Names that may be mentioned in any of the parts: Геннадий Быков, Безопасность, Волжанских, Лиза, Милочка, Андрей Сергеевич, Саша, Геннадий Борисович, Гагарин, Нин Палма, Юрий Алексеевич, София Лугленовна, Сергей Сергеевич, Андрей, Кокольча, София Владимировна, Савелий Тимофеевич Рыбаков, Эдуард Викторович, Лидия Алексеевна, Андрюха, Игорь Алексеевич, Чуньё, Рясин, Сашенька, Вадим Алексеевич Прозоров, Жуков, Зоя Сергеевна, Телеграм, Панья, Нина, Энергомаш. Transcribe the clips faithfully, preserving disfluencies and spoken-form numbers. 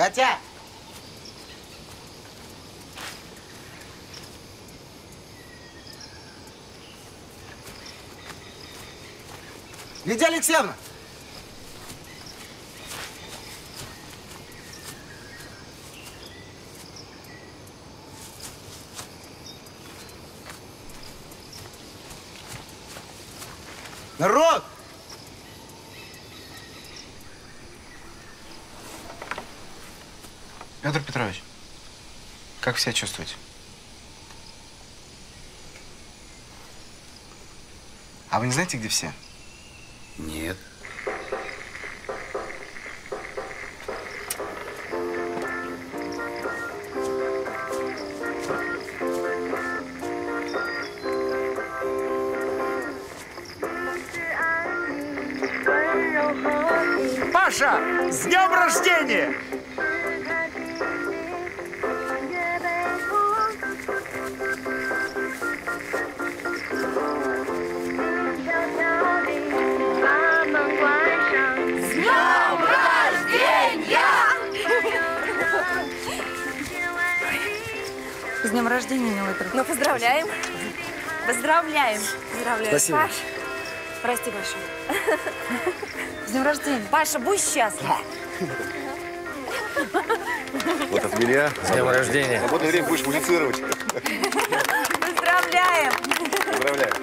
Катя! Лидия Алексеевна! Народ! Петр Петрович, как вы себя чувствуете? А вы не знаете, где все? Нет. Паша, с днем рождения! С днем рождения, милый друг. Ну, поздравляем. Поздравляем. Поздравляем. Спасибо. Паш, прости большое. С днем рождения. Паша, будь счастлив. Вот от меня. С днем рождения. В свободное время будешь музицировать. Поздравляем. Поздравляем.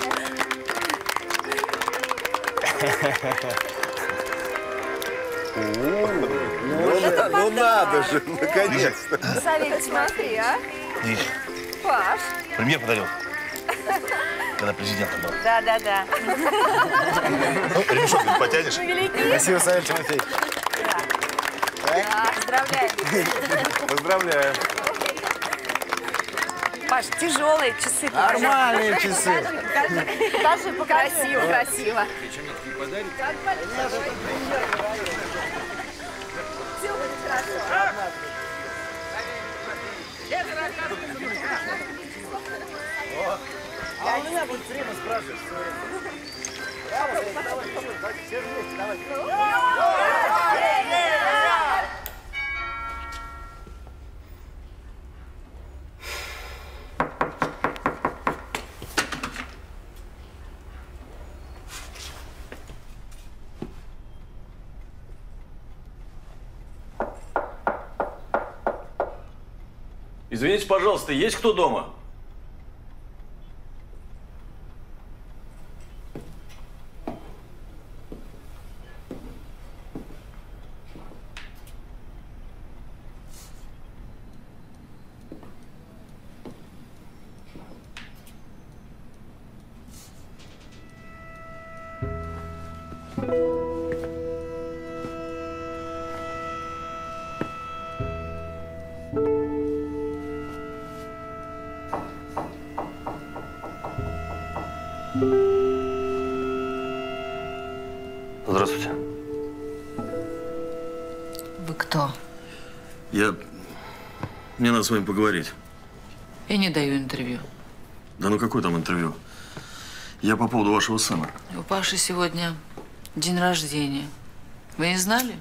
Ну, надо же, наконец-то. Савелий, смотри, а. Видишь? Паш. Премьер подарил. Когда президентом был. Да, да, да. Ну, ремешок потянешь. Спасибо, Савелий Тимофеевич. Да. Поздравляем. Поздравляем. Паш, тяжелые часы. Нормальные часы. Покажи, покажи. Красиво, красиво. Причем мне такие подарки. Все будет хорошо. А у меня будет время спрашивать. Давай, давай, давай, все вместе, давай. Извините, пожалуйста, есть кто дома? С вами поговорить. Я не даю интервью. Да ну какое там интервью? Я по поводу вашего сына. У Паши сегодня день рождения. Вы не знали?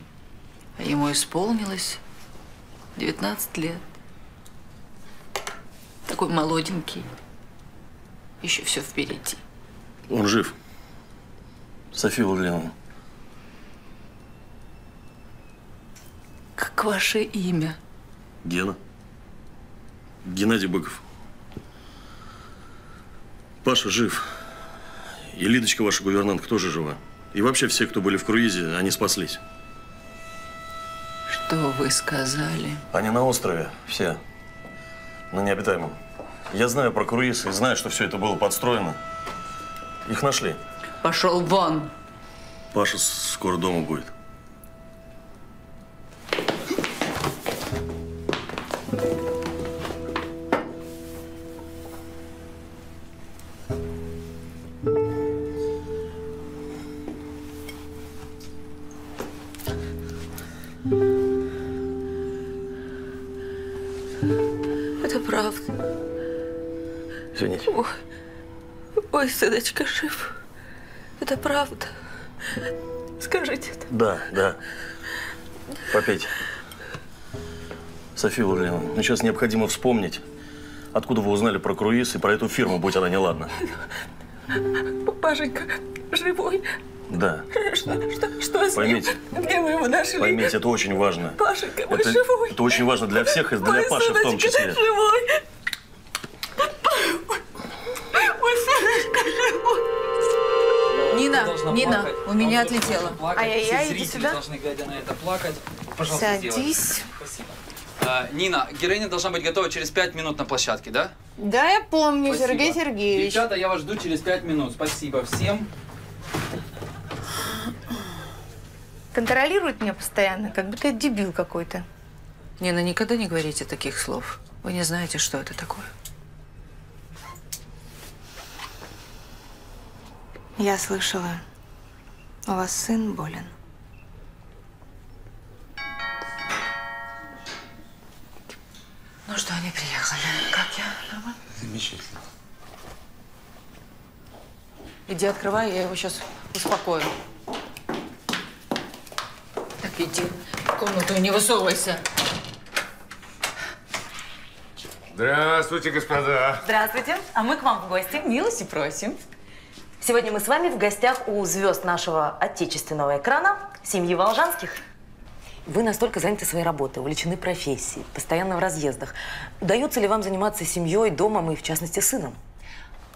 А ему исполнилось девятнадцать лет. Такой молоденький. Еще все впереди. Он жив. София Лугленовна. Как ваше имя? Гена. Геннадий Быков. Паша жив. И Лидочка, ваша гувернантка, тоже жива. И вообще все, кто были в круизе, они спаслись. Что вы сказали? Они на острове, все. На необитаемом. Я знаю про круиз и знаю, что все это было подстроено. Их нашли. Пошел вон! Паша скоро дома будет. Мой сыночка жив. Это правда. Скажите это. Да, да. Попейте. София Лугленовна, ну, сейчас необходимо вспомнить, откуда вы узнали про круиз и про эту фирму, будь она неладна. Пашенька живой? Да. Что, что, что с ним? Где вы его нашли? Поймите, это очень важно. Пашенька, это, мой живой. Это очень важно для всех и для мой Паши в том числе. Живой. Мой сыночка живой. Нина, Нина, плакать. У меня он отлетела. Ай-яй-яй, иди сюда. Должны, глядя на это, плакать. Пожалуйста, садись. Сделайте. Спасибо. А, Нина, героиня должна быть готова через пять минут на площадке, да? Да, я помню, спасибо. Сергей Сергеевич. Ребята, я вас жду через пять минут. Спасибо всем. Контролирует меня постоянно, как будто я дебил какой-то. Нина, никогда не говорите таких слов. Вы не знаете, что это такое. Я слышала, у вас сын болен. Ну что, они приехали. Как я? Нормально? Замечательно. Иди открывай, я его сейчас успокою. Так, иди в комнату, не высовывайся. Здравствуйте, господа. Здравствуйте. А мы к вам в гости. Милости просим. Сегодня мы с вами в гостях у звезд нашего отечественного экрана, семьи Волжанских. Вы настолько заняты своей работой, увлечены профессией, постоянно в разъездах. Удается ли вам заниматься семьей, домом и, в частности, сыном?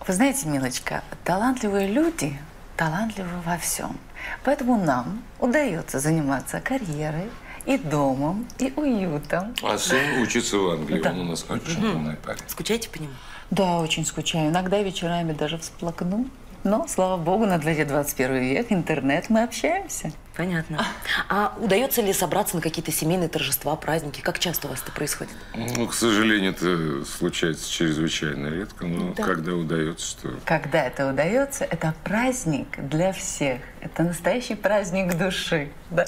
Вы знаете, Милочка, талантливые люди талантливы во всем. Поэтому нам удается заниматься карьерой и домом, и уютом. А сын учится в Англии, да. Он у нас очень умный парень. Скучаете по нему? Да, очень скучаю. Иногда вечерами даже всплакну. Но, слава богу, на дворе двадцать первый век, интернет, мы общаемся. Понятно. А удается ли собраться на какие-то семейные торжества, праздники? Как часто у вас это происходит? Ну, к сожалению, это случается чрезвычайно редко, но да. Когда удается, то… Когда это удается, это праздник для всех. Это настоящий праздник души. Да.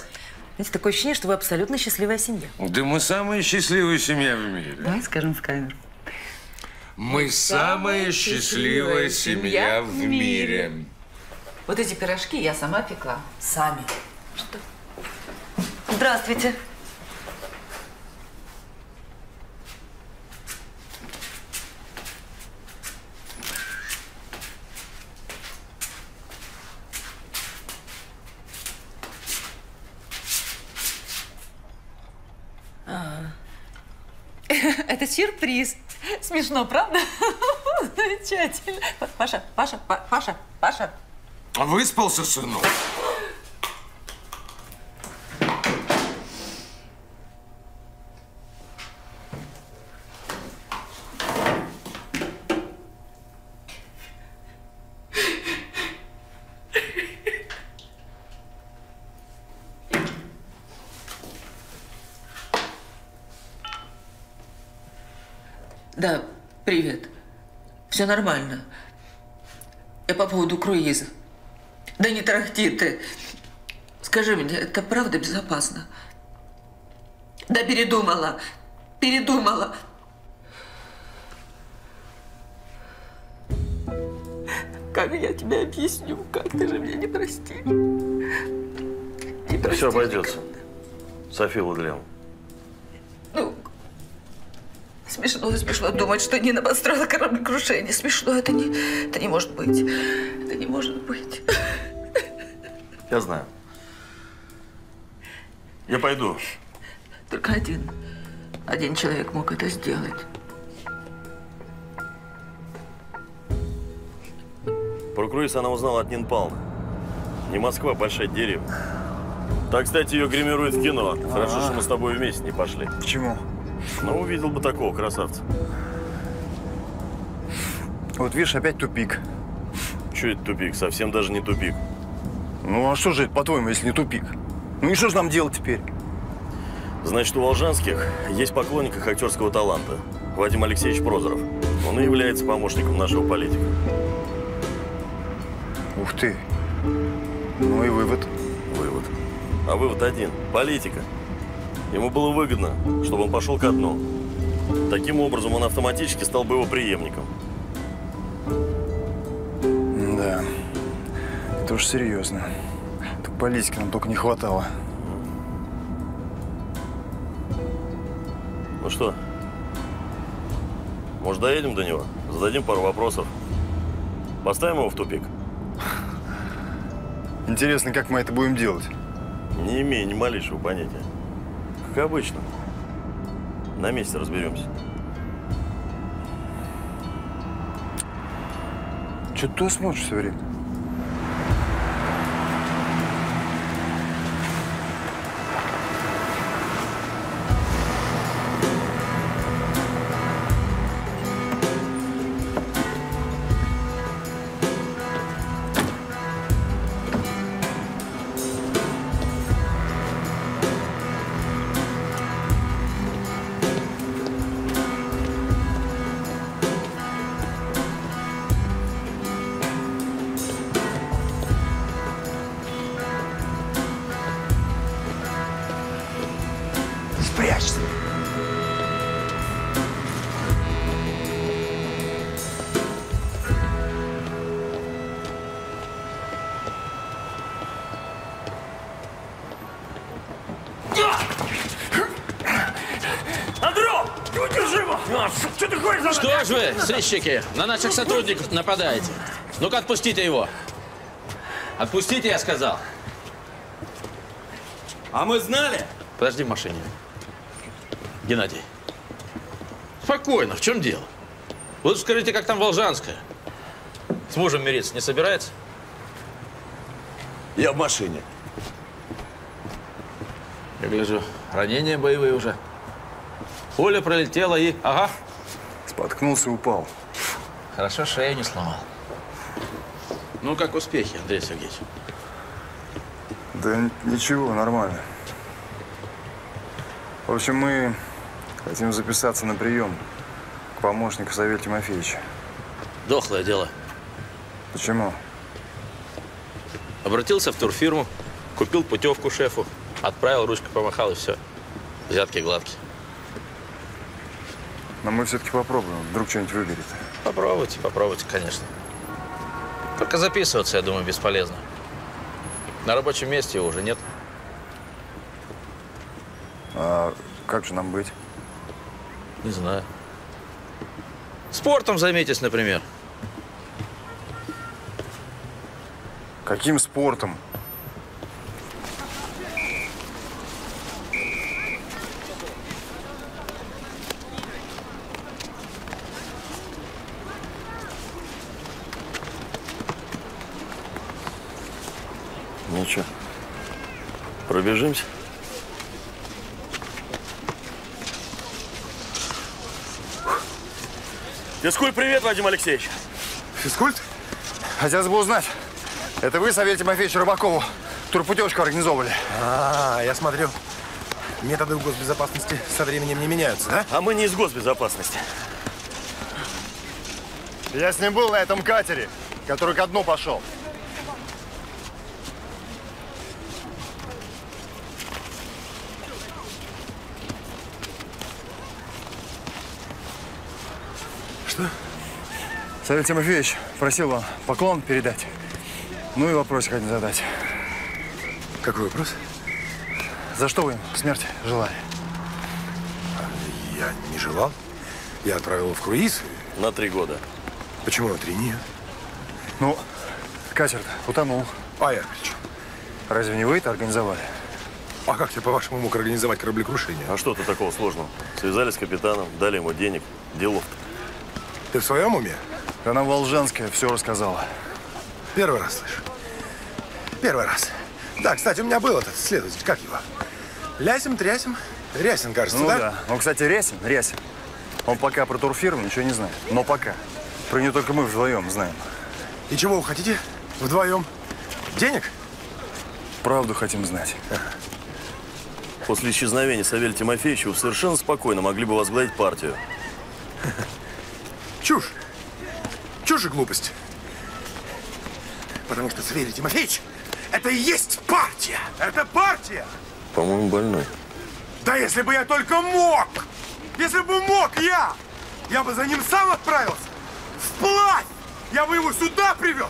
Знаете, такое ощущение, что вы абсолютно счастливая семья. Да мы самая счастливая семья в мире. Давай скажем в камеру. Мы самая счастливая семья в мире. Вот эти пирожки я сама пекла. Сами. Что? Здравствуйте. А-а-а. Это сюрприз. Смешно, правда? Замечательно. Паша, Паша, Паша, Паша. А выспался, сынок? Да, привет. Все нормально. Я по поводу круиза. Да не трахти ты. Скажи мне, это правда безопасно? Да передумала. Передумала. Как я тебе объясню? Как ты же меня не простишь? Не простишь. Все обойдется. София Владимировна. Ну. Смешно, смешно думать, что Нина построила кораблекрушение. Смешно, это не, это не может быть. Это не может быть. Я знаю. Я пойду. Только один, один человек мог это сделать. Про круиз она узнала от Нин Палмы. Не Москва, большая деревня. Так, кстати, ее гримируют в кино. Хорошо, что мы с тобой вместе не пошли. Почему? Ну, увидел бы такого красавца. Вот видишь, опять тупик. Че это тупик? Совсем даже не тупик. Ну, а что же это, по-твоему, если не тупик? Ну и что же нам делать теперь? Значит, у Волжанских есть поклонник их актерского таланта. Вадим Алексеевич Прозоров. Он и является помощником нашего политика. Ух ты. Ну и вывод. Вывод. А вывод один. Политика. Ему было выгодно, чтобы он пошел ко дну. Таким образом, он автоматически стал бы его преемником. Да, это уж серьезно. Так политики нам только не хватало. Ну что, может, доедем до него? Зададим пару вопросов. Поставим его в тупик. Интересно, как мы это будем делать? Не имею ни малейшего понятия. Как обычно. На месте разберемся. Че ты смотришь все время? Сыщики, на наших сотрудников нападаете. Ну-ка, отпустите его. Отпустите, я сказал. А мы знали? Подожди в машине. Геннадий. Спокойно, в чем дело? Вот скажите, как там Волжанская? С мужем мириться не собирается? Я в машине. Я вижу, ранения боевые уже. Пуля пролетела и… Ага. Споткнулся и упал. Хорошо, шею не сломал. Ну, как успехи, Андрей Сергеевич? Да ничего, нормально. В общем, мы хотим записаться на прием к помощнику Савелия Тимофеевича. Дохлое дело. Почему? Обратился в турфирму, купил путевку шефу, отправил, ручкой помахал и все. Взятки гладкие. Но мы все-таки попробуем. Вдруг что-нибудь выберет. Попробуйте, попробуйте, конечно. Только записываться, я думаю, бесполезно. На рабочем месте его уже нет. А как же нам быть? Не знаю. Спортом займитесь, например. Каким спортом? Ну что, пробежимся? Физкульт, привет, Вадим Алексеевич. Физкульт? Хотелось бы узнать, это вы, Савелий Тимофеевич Рыбакову, турпутевочку организовывали? А, я смотрю, методы в госбезопасности со временем не меняются, да? А мы не из госбезопасности. Я с ним был на этом катере, который ко дну пошел. Савелий Тимофеевич просил вам поклон передать. Ну и вопросик один задать. Какой вопрос? За что вы им смерть желали? Я не желал. Я отправил его в круиз. На три года. Почему на три? Нет. Ну, катер-то утонул. А я причем? Разве не вы это организовали? А как я, по-вашему, мог организовать кораблекрушение? А что-то такого сложного. Связались с капитаном, дали ему денег, делов-то. Ты в своем уме? Она Волжанская все рассказала. Первый раз слышу. Первый раз. Да, кстати, у меня был этот следователь. Как его? Лясим, трясим. Рясин, кажется, ну, да? да. Он, кстати, Рясин, Рясин. Он пока про турфирму ничего не знает. Но пока. Про нее только мы вдвоем знаем. И чего вы хотите вдвоем? Денег? Правду хотим знать. А. После исчезновения Савелия Тимофеевича вы совершенно спокойно могли бы возглавить партию. Чушь. Чушь и глупость. Потому что Савелий Тимофеевич, это и есть партия. Это партия. По-моему, больной. Да если бы я только мог. Если бы мог я. Я бы за ним сам отправился. Вплавь. Я бы его сюда привез.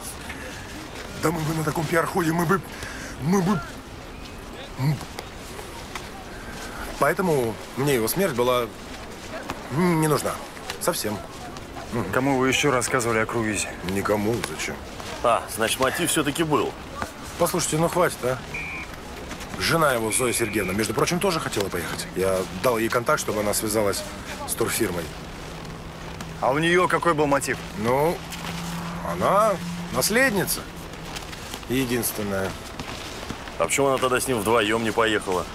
Да мы бы на таком пиар-ходе, мы бы... Мы бы... Поэтому мне его смерть была Не нужна. Совсем. Кому вы еще рассказывали о круизе? Никому. Зачем? А, значит, мотив все-таки был. Послушайте, ну хватит, а? Жена его, Зоя Сергеевна, между прочим, тоже хотела поехать. Я дал ей контакт, чтобы она связалась с турфирмой. А у нее какой был мотив? Ну, она наследница. Единственная. А почему она тогда с ним вдвоем не поехала?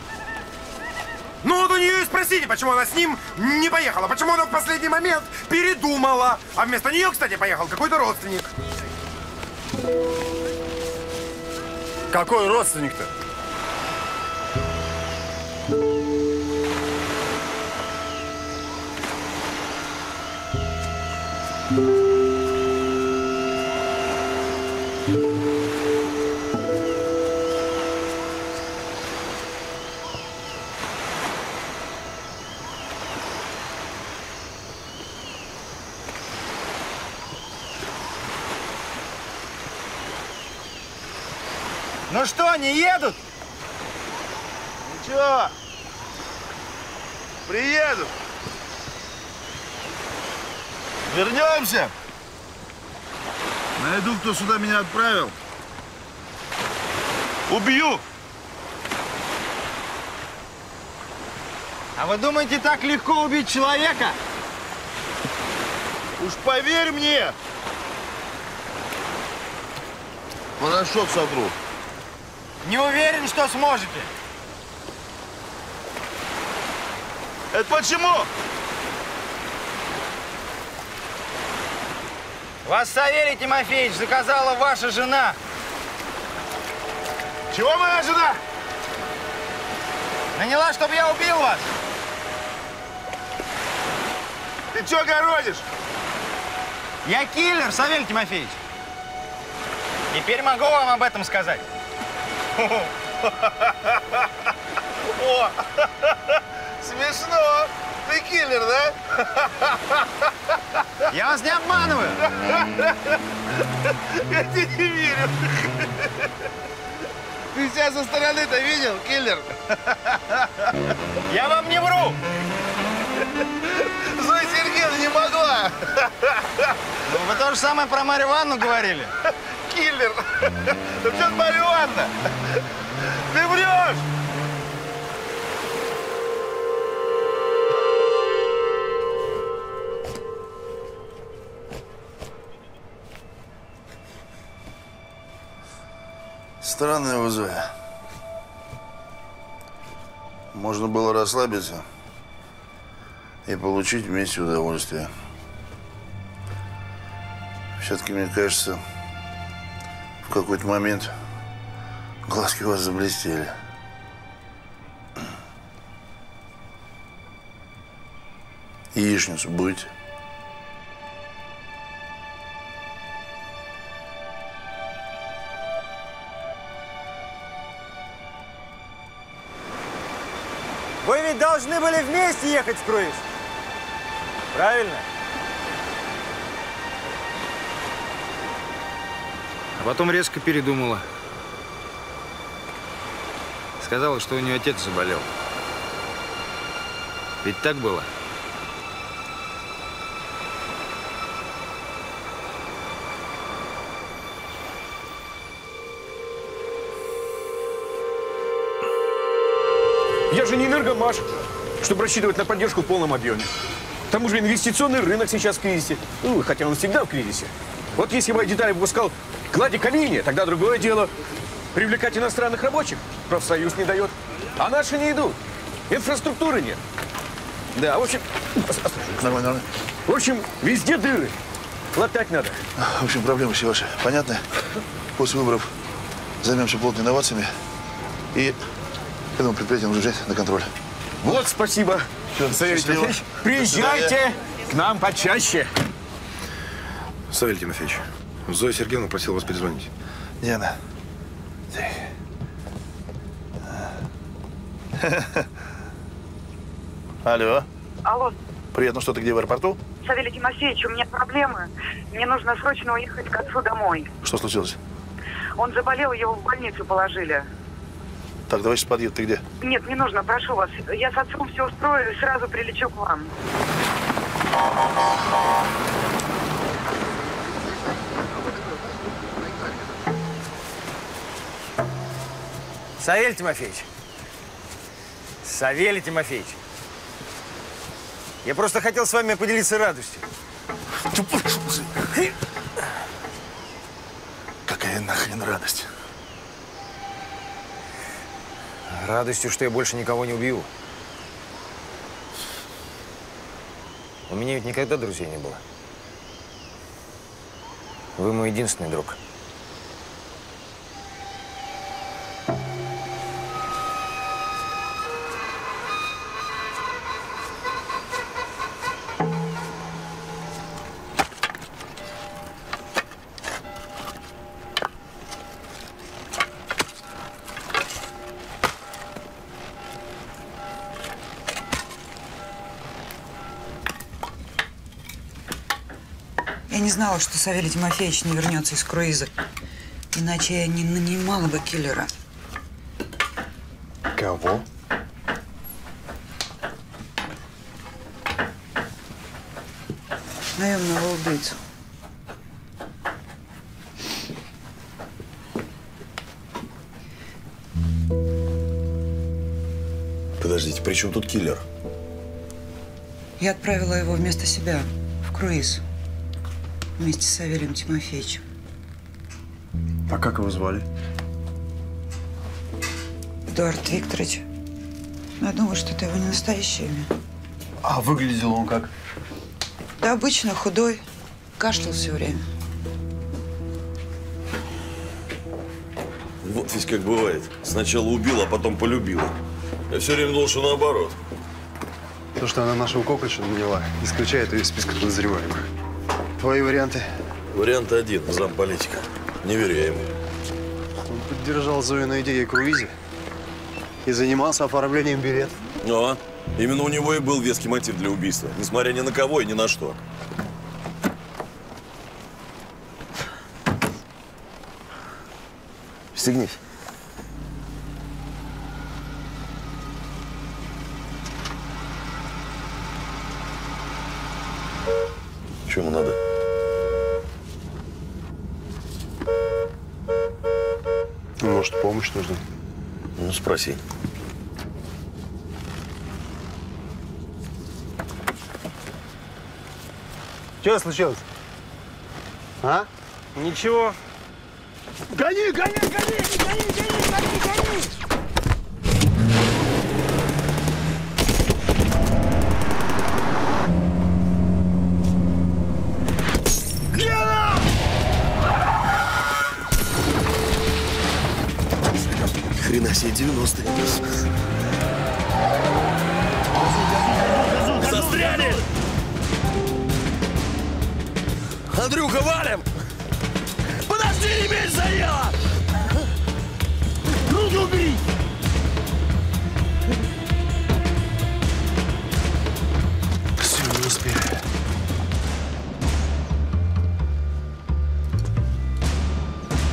Ну вот у нее и спросите, почему она с ним не поехала. Почему она в последний момент передумала. А вместо нее, кстати, поехал какой-то родственник. Какой родственник-то? Ну что, не едут? Ничего. Приедут. Вернемся. Найду, кто сюда меня отправил. Убью. А вы думаете, так легко убить человека? Уж поверь мне. Порошок сотру. Не уверен, что сможете. Это почему? Вас, Савелий Тимофеевич, заказала ваша жена. Чего моя жена? Наняла, чтобы я убил вас. Ты чё городишь? Я киллер, Савелий Тимофеевич. Теперь могу вам об этом сказать. О, смешно. Ты киллер, да? Я вас не обманываю. Я тебе не верю. Ты себя со стороны-то видел, киллер? Я вам не вру. Зоя Сергеевна не могла. Вы то же самое про Марию Ивановну говорили. Киллер. Ну что, Мария Ивановна? Ты врешь! Странная вы, Зоя. Можно было расслабиться и получить вместе удовольствие. Все-таки, мне кажется, в какой-то момент глазки у вас заблестели. Яичницу будете? Вы ведь должны были вместе ехать в круиз. Правильно? А потом резко передумала. Сказала, что у нее отец заболел. Ведь так было? Я же не энергомаш, чтобы рассчитывать на поддержку в полном объеме. К тому же инвестиционный рынок сейчас в кризисе. Ну, хотя он всегда в кризисе. Вот если бы я детали выпускал Кладе Калине, тогда другое дело. Привлекать иностранных рабочих профсоюз не дает. А наши не идут. Инфраструктуры нет. Да, в общем... Нормально, нормально. В общем, везде дыры. Латать надо. В общем, проблемы все ваши. Понятно? После выборов займемся плотно инновациями. И этому предприятию нужно взять на контроль. Вот, спасибо. Все, Савелий Тимофеевич, приезжайте к нам почаще. Савелий Тимофеевич, Зоя Сергеевна просила вас перезвонить. Не она. Алло. Алло. Привет, ну что, ты где, в аэропорту? Савелий Тимофеевич, у меня проблемы. Мне нужно срочно уехать к отцу домой. Что случилось? Он заболел, его в больницу положили. Так, давай сейчас подъеду. Ты где? Нет, не нужно, прошу вас. Я с отцом все устрою и сразу прилечу к вам. Савелий Тимофеевич. Савелий Тимофеевич. Я просто хотел с вами поделиться радостью. Да пошел ты. Какая нахрен радость? Радостью, что я больше никого не убью. У меня ведь никогда друзей не было. Вы мой единственный друг. Я знала, что Савелий Тимофеевич не вернется из круиза, иначе я не нанимала бы киллера. Кого? Наемного убийцу. Подождите, при чем тут киллер? Я отправила его вместо себя в круиз. Вместе с Савелием Тимофеевичем. А как его звали? Эдуард Викторович. Но я думаю, что это его не настоящее имя. А выглядел он как? Да обычно, худой. Кашлял все время. Вот ведь как бывает. Сначала убила, а потом полюбила. Я все время думал, что наоборот. То, что она нашего Кокольча наняла, исключает ее из списка подозреваемых. Твои варианты? Вариант один. Замполитика. Не верю я ему. Он поддержал Зою на идее круизе и занимался оформлением билетов. А, именно у него и был веский мотив для убийства. Несмотря ни на кого и ни на что. Стегнись. Что ему надо? Может, помощь нужна? Ну, спроси. Что случилось? А? Ничего. Гони, гони, гони, гони, гони, гони, гони! Хрена себе девяностые. Застряли! Андрюха, валим! Подожди, не меч заела! Руки убери! Все, не успели.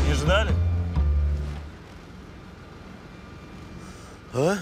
Не ждали? А?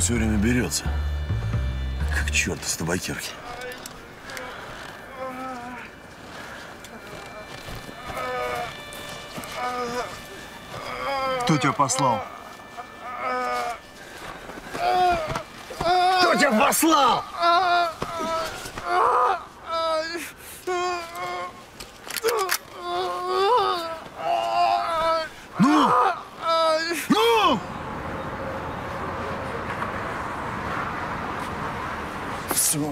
Все время берется, как черт из табакерки. Кто тебя послал? Кто тебя послал?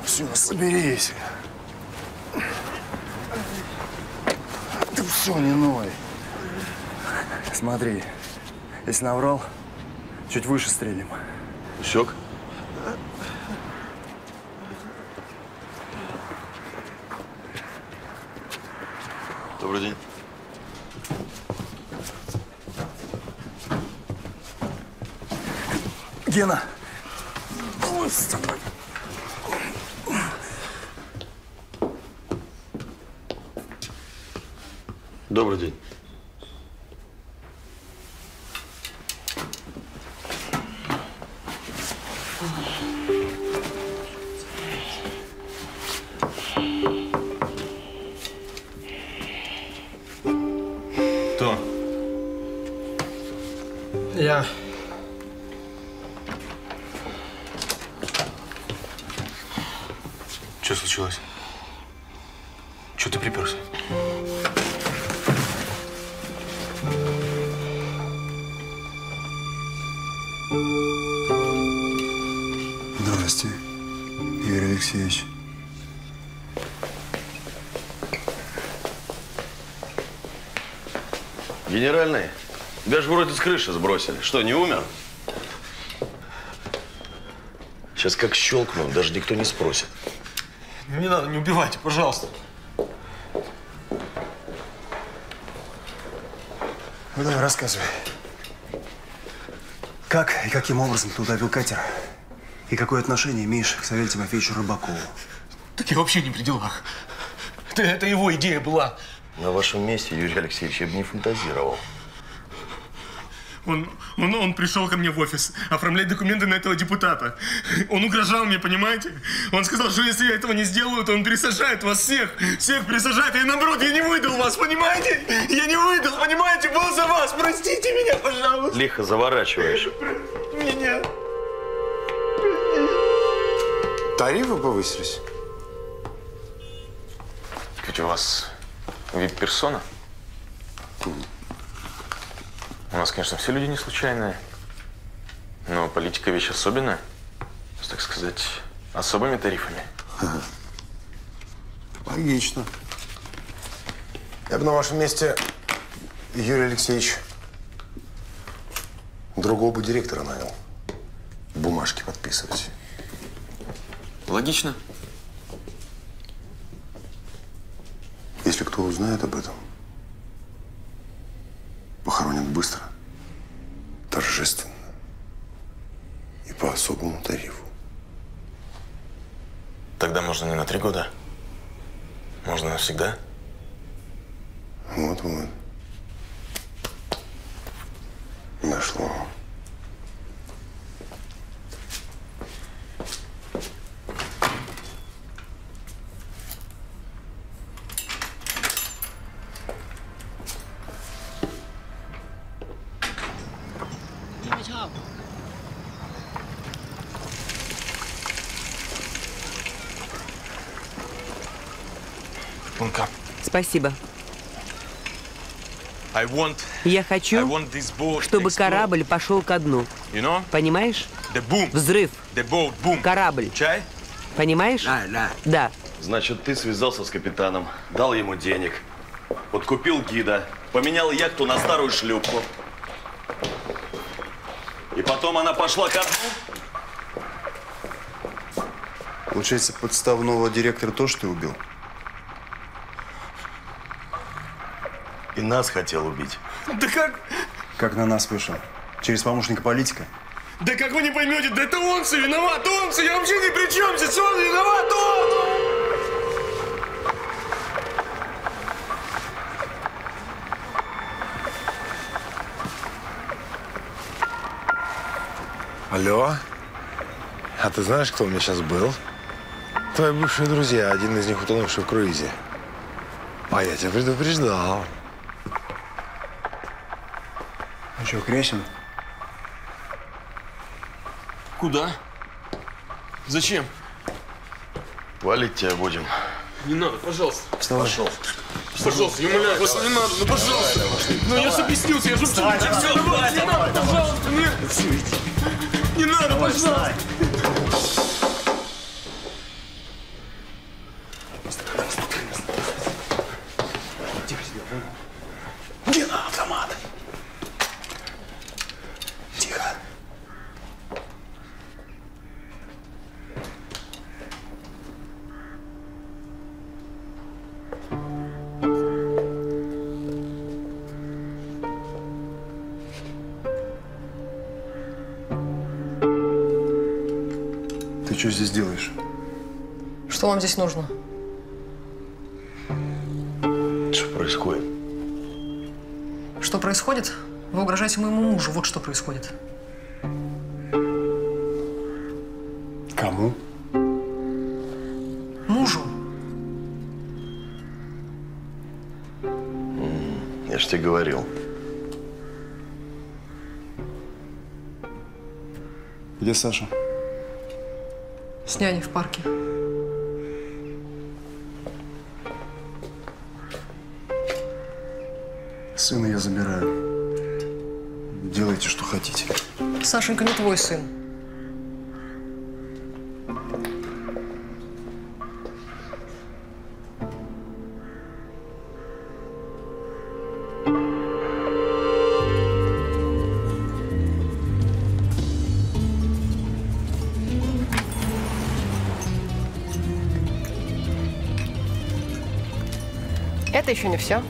Все, все, соберись. Соня, ной. Смотри, если наврал, чуть выше стрелим. Щек? Добрый день. Гена! Ой, с тобой. Добрый день. Кто? Я. Что случилось? Что ты приперся? Здрасте, Игорь Алексеевич. Генеральный, тебя же вроде с крыши сбросили. Что, не умер? Сейчас как щелкну, даже никто не спросит. Не надо, не убивайте, пожалуйста. Ну давай, рассказывай. Как и каким образом ты удавил катер? И какое отношение имеешь к Савелию Тимофеевичу Рыбакову? Так я вообще не при делах. Это, это его идея была. На вашем месте, Юрий Алексеевич, я бы не фантазировал. Он, он, он пришел ко мне в офис оформлять документы на этого депутата. Он угрожал мне, понимаете? Он сказал, что если я этого не сделаю, то он пересажает вас всех. Всех пересажает. И наоборот, я не выдал вас, понимаете? Я не выдал, понимаете? Был за вас. Простите меня, пожалуйста. Лихо заворачиваешь. Меня. Тарифы повысились? Ведь у вас вип-персона? У нас, конечно, все люди не случайные, но политика вещь особенная, с, так сказать, особыми тарифами. Ага. Логично. Я бы на вашем месте, Юрий Алексеевич, другого бы директора нанял. Бумажки подписывать. Логично. Если кто узнает об этом, похоронят быстро, торжественно и по особому тарифу. Тогда можно не на три года, можно навсегда. Вот, вот. Нашло. Спасибо. Я хочу, чтобы корабль пошел ко дну. Понимаешь? Взрыв. Корабль. Понимаешь? Да. Значит, ты связался с капитаном, дал ему денег, подкупил гида, поменял яхту на старую шлюпку. И потом она пошла ко дну? Получается, подставного директора тоже ты убил? И нас хотел убить. Да как? Как на нас вышел? Через помощника политика? Да как вы не поймете? Да это он все виноват! Он все! Я вообще ни при чем здесь! Он виноват! Он! Алло? А ты знаешь, кто у меня сейчас был? Твои бывшие друзья. Один из них утонувший в круизе. А я тебя предупреждал. Ну что, крестим? Куда? Зачем? Валить тебя будем. Не надо, пожалуйста. Вставай. Пошел. Пожалуйста, я умоляю, вас не надо, ну пожалуйста. Ну я же объяснился, я же все. Не надо, пожалуйста, нет. Не надо, пожалуйста. Ты что здесь делаешь? Что вам здесь нужно? Что происходит? Что происходит? Вы угрожаете моему мужу. Вот что происходит. Кому? Мужу. Я ж тебе говорил. Где Саша? С няней в парке. Сына я забираю. Делайте, что хотите. Сашенька не твой сын. Это еще не все.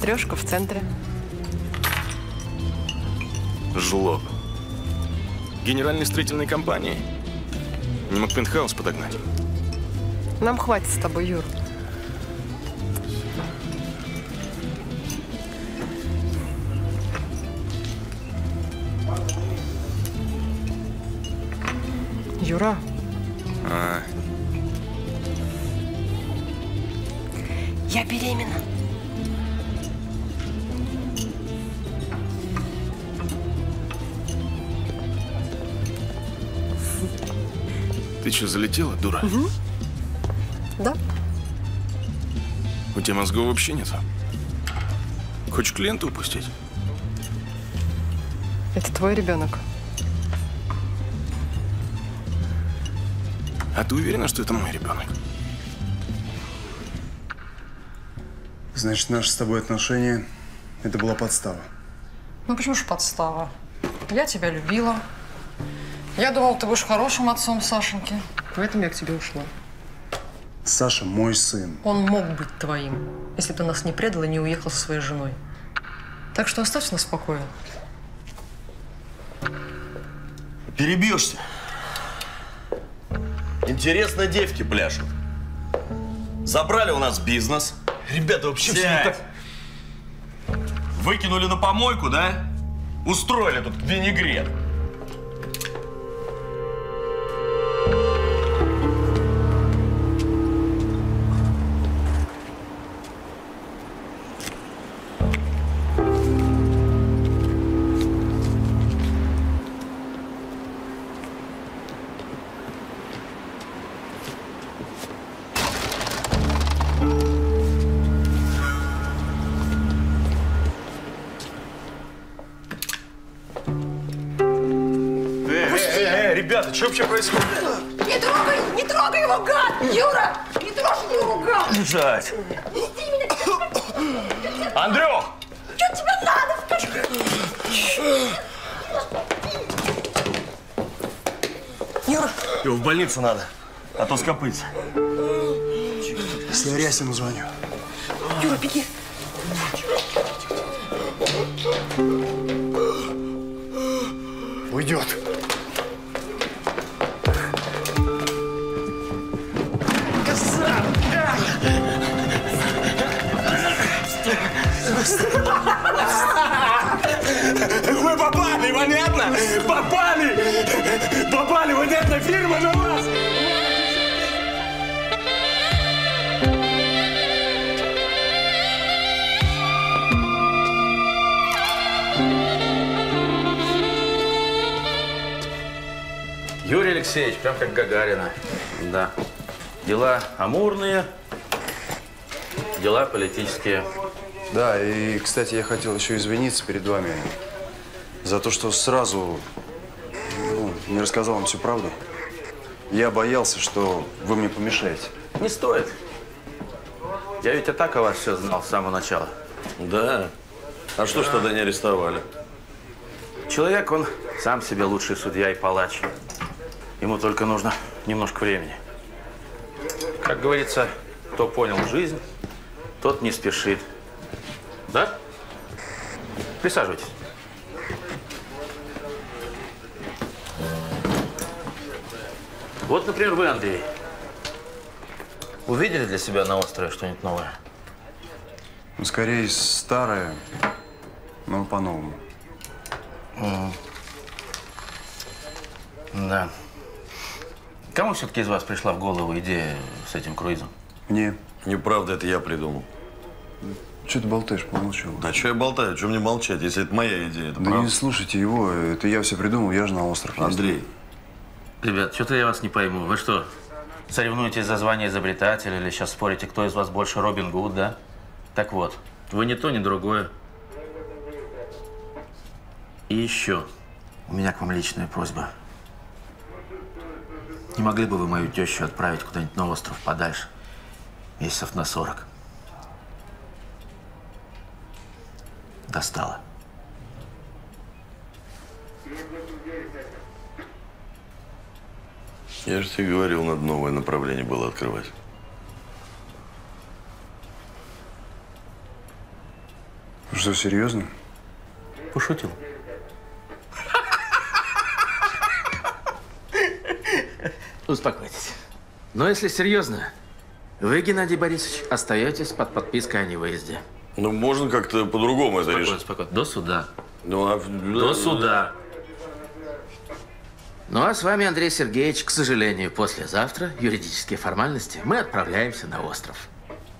Трешка в центре. Жлоб. Генеральной строительной компании. Не мог пентхаус подогнать. Нам хватит с тобой, Юр. Юра. А. Я беременна. Ты что, залетела, дура? Угу. Да. У тебя мозгов вообще нет? Хочешь клиента упустить? Это твой ребенок. А ты уверена, что это мой ребенок? Значит, наши с тобой отношения – это была подстава. Ну почему же подстава? Я тебя любила. Я думала, ты будешь хорошим отцом Сашеньки. Поэтому я к тебе ушла. Саша – мой сын. Он мог быть твоим, если бы ты нас не предал и не уехал со своей женой. Так что оставь нас в покое. Перебьешься. Интересно, девки пляшут. Забрали у нас бизнес. Ребята, вообще все так... Выкинули на помойку, да? Устроили тут винегрет. Что вообще происходит? Не трогай! Не трогай его, гад! Юра! Не трожь его, гад! Лежать! Вези меня! Андрюх! Что тебе надо? Скажи! Юра! Его в больницу надо, а то скопытся. Я Рясину звоню. Юра, беги! Уйдет. Вы попали, понятно? Попали! Попали, вот эта фирма на вас! Юрий Алексеевич, прям как Гагарина. Да. Дела амурные, дела политические. Да, и, кстати, я хотел еще извиниться перед вами за то, что сразу, ну, не рассказал вам всю правду. Я боялся, что вы мне помешаете. Не стоит. Я ведь и так о вас все знал с самого начала. Да? А что ж тогда не арестовали? Человек, он сам себе лучший судья и палач. Ему только нужно немножко времени. Как говорится, кто понял жизнь, тот не спешит. Да? Присаживайтесь. Вот, например, вы, Андрей, увидели для себя на острове что-нибудь новое? Ну, скорее, старое, но по-новому. Mm. Да. Кому все-таки из вас пришла в голову идея с этим круизом? Мне. Неправда, это я придумал. Че ты болтаешь, помолчал? Да что я болтаю? Че мне молчать, если это моя идея? Это да правда. Не слушайте его, это я все придумал, я же на остров. Андрей. Есть. Ребят, что-то я вас не пойму. Вы что, соревнуетесь за звание изобретателя или сейчас спорите, кто из вас больше Робин Гуд, да? Так вот, вы ни то, ни другое. И еще, у меня к вам личная просьба. Не могли бы вы мою тещу отправить куда-нибудь на остров подальше? Месяцев на сорок. Достала. Я же тебе говорил, надо новое направление было открывать. Что, серьезно? Пошутил. Успокойтесь. Но если серьезно, вы, Геннадий Борисович, остаетесь под подпиской о невыезде. Ну, можно как-то по-другому это решить. Спокойно, спокойно. До суда. Ну, а... До суда. Ну, а с вами, Андрей Сергеевич, к сожалению, послезавтра, юридические формальности, мы отправляемся на остров.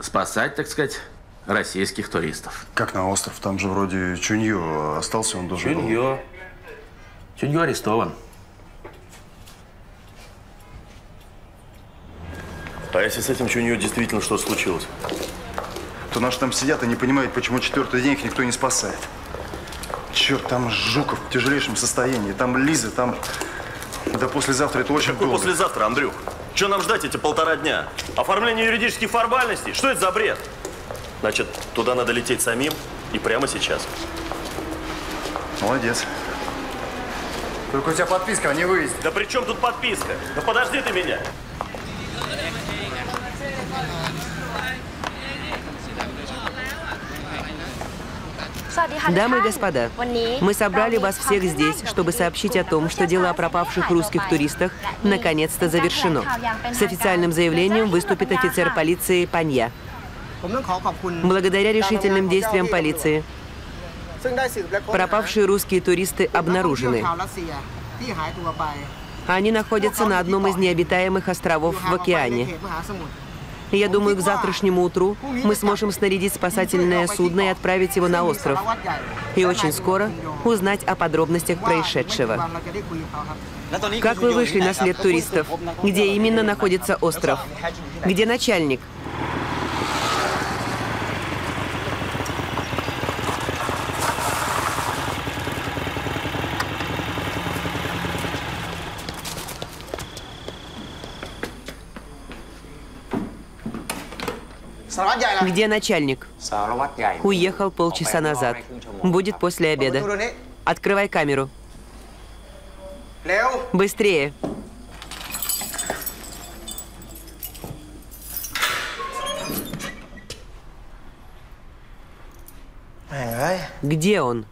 Спасать, так сказать, российских туристов. Как на остров? Там же вроде Чуньё остался, он должен был. Чуньё. Чуньё арестован. А если с этим Чуньё действительно что-то случилось? То наши там сидят и не понимают, почему четвертый день их никто не спасает. Черт, там Жуков в тяжелейшем состоянии, там Лиза, там… Да послезавтра это очень долго. Послезавтра, Андрюх? Что нам ждать эти полтора дня? Оформление юридических формальностей? Что это за бред? Значит, туда надо лететь самим и прямо сейчас. Молодец. Только у тебя подписка, а не выезд. Да при чем тут подписка? Да подожди ты меня. Дамы и господа, мы собрали вас всех здесь, чтобы сообщить о том, что дело о пропавших русских туристах наконец-то завершено. С официальным заявлением выступит офицер полиции Панья. Благодаря решительным действиям полиции пропавшие русские туристы обнаружены. Они находятся на одном из необитаемых островов в океане. Я думаю, к завтрашнему утру мы сможем снарядить спасательное судно и отправить его на остров. И очень скоро узнать о подробностях происшедшего. Как вы вышли на след туристов? Где именно находится остров? Где начальник? Где начальник? Уехал полчаса назад. Будет после обеда. Открывай камеру. Быстрее. Где он?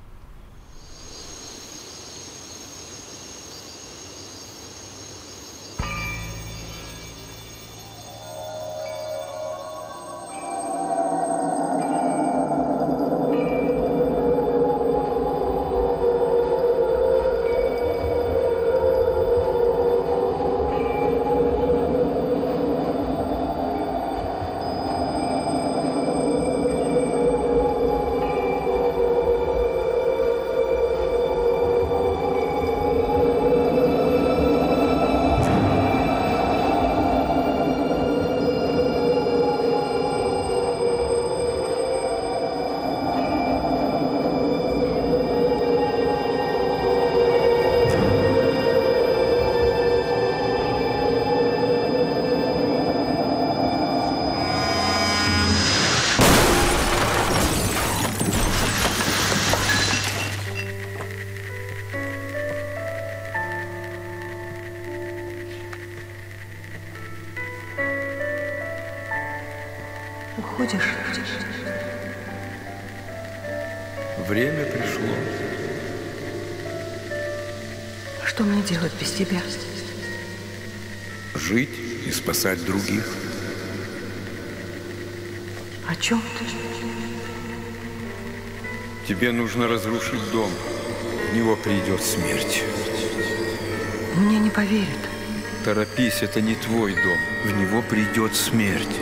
Время пришло. Что мне делать без тебя? жить и спасать других. О чем ты? Тебе нужно разрушить дом. В него придет смерть. Мне не поверят. Торопись, это не твой дом. В него придет смерть.